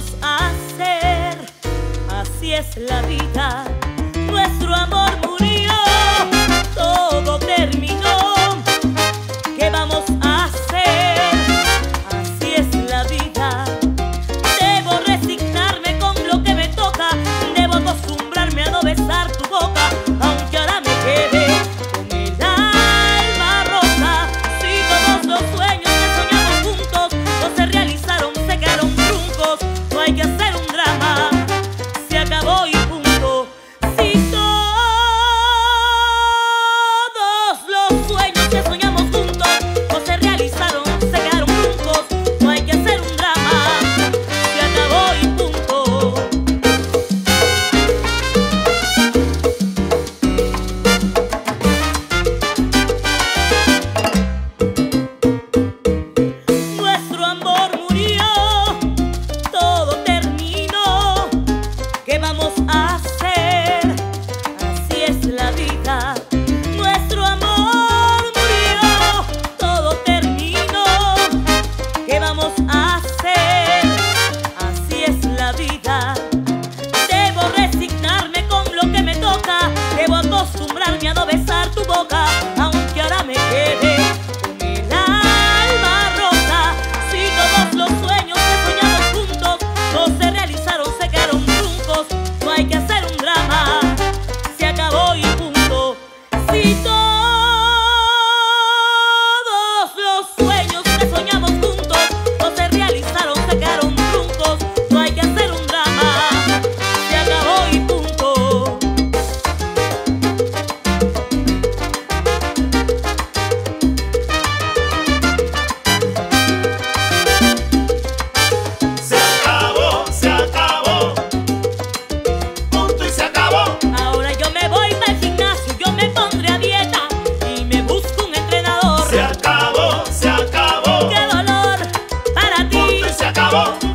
podemos hacer? Así es la vida, nuestro amor murió, todo terminó, ¿qué vamos a hacer? Así es la vida, debo resignarme con lo que me toca, debo acostumbrarme a no besar tu boca, aunque ahora me quede con el alma rota. Si todos los sueños que soñamos juntos no se realizaron, se quedaron truncos, no hay que hacer un drama, se acabó y punto. Si todos los sueños que soñamos acostumbrarme a no besar tu boca, aunque ahora me quede con el alma rota. Si todos los sueños que soñamos juntos no se realizaron, se quedaron truncos, no hay que hacer un drama, se acabó y punto. Si todos los sueños que soñamos juntos no se realizaron, se quedaron truncos, no hay que hacer un drama, se acabó y punto. ¡Vamos!